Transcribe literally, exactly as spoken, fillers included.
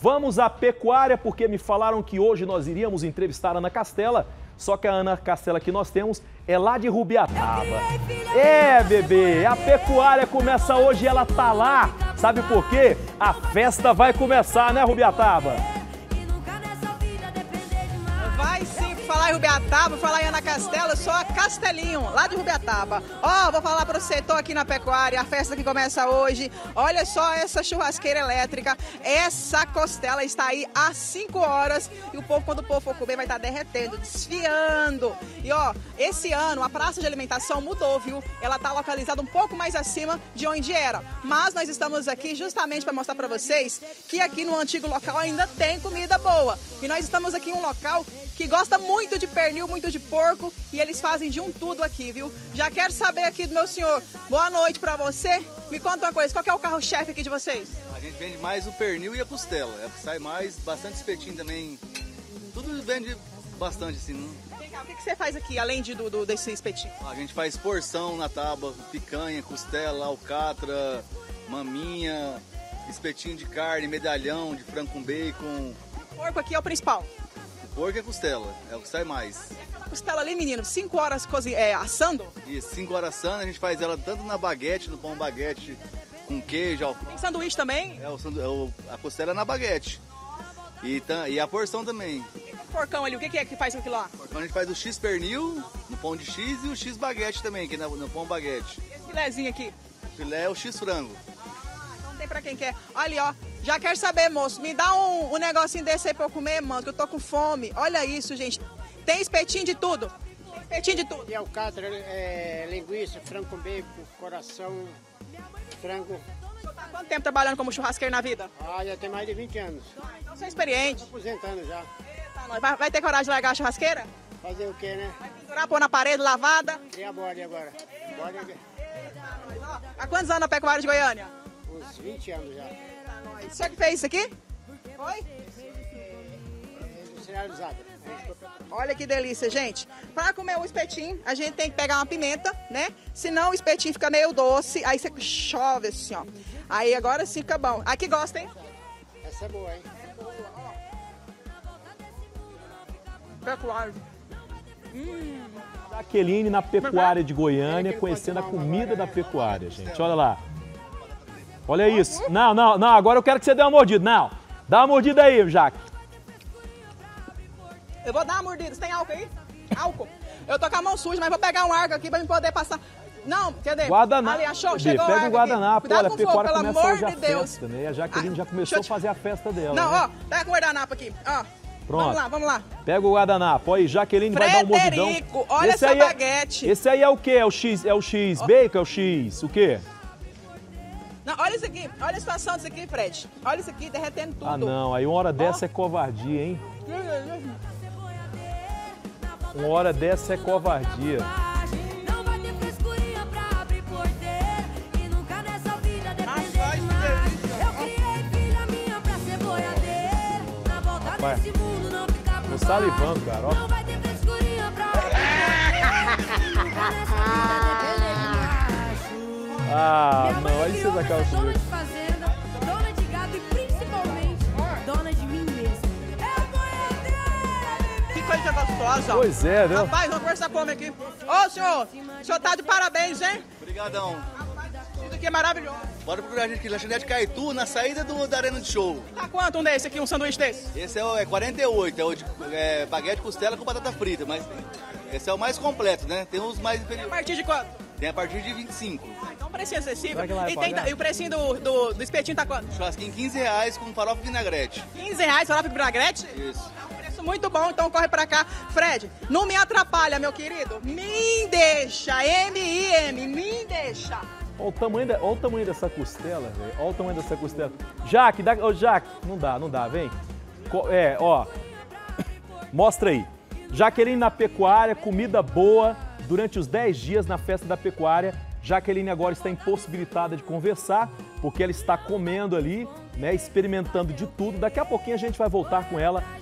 Vamos à pecuária, porque me falaram que hoje nós iríamos entrevistar a Ana Castela, só que a Ana Castela que nós temos é lá de Rubiataba. É, bebê, a pecuária começa hoje e ela tá lá. Sabe por quê? A festa vai começar, né, Rubiataba? Vai sim, falar em Rubiataba, falar em Ana Castela, eu sou a Castelinho, lá de Rubiataba. Ó, oh, vou falar para você, tô aqui na pecuária, a festa que começa hoje. Olha só essa churrasqueira elétrica, essa costela está aí há cinco horas e o povo, quando o povo for comer, vai estar derretendo, desfiando. E ó, oh, esse ano a praça de alimentação mudou, viu? Ela tá localizada um pouco mais acima de onde era. Mas nós estamos aqui justamente para mostrar para vocês que aqui no antigo local ainda tem comida boa. E nós estamos aqui em um local que gosta muito de pernil, muito de porco, e eles fazem de um tudo aqui, viu? Já quero saber aqui do meu senhor, boa noite pra você. Me conta uma coisa, qual que é o carro-chefe aqui de vocês? A gente vende mais o pernil e a costela, é o que sai mais, bastante espetinho também, tudo vende bastante assim, né? Legal, o que, que você faz aqui, além de, do, do, desse espetinho? A gente faz porção na tábua, picanha, costela, alcatra, maminha, espetinho de carne, medalhão de frango com bacon. O porco aqui é o principal? Porco é costela, é o que sai mais. A costela ali, menino, cinco horas cozi... é, assando? Isso, cinco horas assando, a gente faz ela tanto na baguete, no pão baguete, com queijo. Alf... Tem sanduíche também? É, o sandu... é o... a costela é na baguete. E, tá... e a porção também. O porcão ali, o que é que faz aquilo lá? O porcão a gente faz o X pernil, no pão de X, e o X baguete também, que é no pão baguete. E esse filézinho aqui? O filé é o X frango. Pra quem quer. Olha, ó, já quero saber, moço, me dá um, um negocinho desse aí pra eu comer, mano, que eu tô com fome. Olha isso, gente. Tem espetinho de tudo. Tem espetinho de tudo. E alcatra, é, linguiça, frango com bacon, coração, frango. Tá quanto tempo trabalhando como churrasqueiro na vida? Ah, já tem mais de vinte anos. Ah, então você é experiente. Tô aposentando já. Eita, vai, vai ter coragem de largar a churrasqueira? Fazer o quê, né? Vai pendurar, pôr na parede, lavada. E a bode agora? Bode agora. Há quantos anos a pecuária de Goiânia? Uns vinte anos já. O senhor que fez isso aqui? Foi? Industrializada. Olha que delícia, gente. Para comer o espetinho, a gente tem que pegar uma pimenta, né? Senão o espetinho fica meio doce, aí você chove assim, ó. Aí agora sim fica bom. Aqui gosta, hein? Essa é boa, hein? Essa é boa, ó. Pecuária. Hum. Jaqueline na pecuária de Goiânia, conhecendo a comida da pecuária, gente. Olha lá. Olha isso. Não, não, não. Agora eu quero que você dê uma mordida. Não. Dá uma mordida aí, Jaque. Eu vou dar uma mordida. Você tem álcool aí? Álcool? Eu tô com a mão suja, mas vou pegar um arco aqui pra eu poder passar. Não, cadê? Guardanapo. Ali, achou? Chegou o arco. Pega o guardanapo. Cuidado com o fogo, pelo amor de Deus. Festa, né? A Jaqueline ah, já começou te... a fazer a festa dela. Não, né? Ó. Pega o guardanapo aqui. Ó. Pronto. Vamos lá, vamos lá. Pega o guardanapo. Aí, Jaqueline Frederico, vai dar um mordidão. Olha esse essa aí baguete. É... Esse aí é o quê? É o X, é o X bacon? É o X o quê? Não, olha isso aqui, olha a situação disso aqui, Fred. Olha isso aqui, derretendo tudo. Ah, não, aí uma hora dessa oh. é covardia, hein? Uma hora dessa é covardia. Rapaz, tô salivando, cara, ó. Ah, não, olha isso da calça. Dona de fazenda, dona de gado e principalmente dona de mim mesma. Eu conheci! Que coisa gostosa! Pois é, viu? Rapaz, vamos conversar como aqui. Ô, senhor, o senhor tá de parabéns, hein? Obrigadão. Rapaz, isso aqui é maravilhoso. Bora procurar a gente aqui, lanchonete Caetú, na saída do, da arena de show. Tá quanto um desse aqui, um sanduíche desse? Esse é o é quarenta e oito, é o de é, baguete, costela com batata frita, mas esse é o mais completo, né? Tem uns mais... É a partir de quanto? Tem a partir de vinte e cinco. Ah, então o precinho acessível. E, tem, e o precinho do, do, do espetinho tá quanto? Churrasquinho quinze reais com farofa e vinagrete. quinze reais farofa e vinagrete? Isso. É um preço muito bom, então corre pra cá. Fred, não me atrapalha, meu querido. Me deixa, M I M, me deixa. Olha o tamanho, da, olha o tamanho dessa costela, velho. Olha o tamanho dessa costela. Jaque, dá, oh, Jaque, não dá, não dá, vem. É, ó. Mostra aí. Jaqueline na pecuária, comida boa. Durante os dez dias na festa da pecuária, Jaqueline agora está impossibilitada de conversar, porque ela está comendo ali, né, experimentando de tudo. Daqui a pouquinho a gente vai voltar com ela.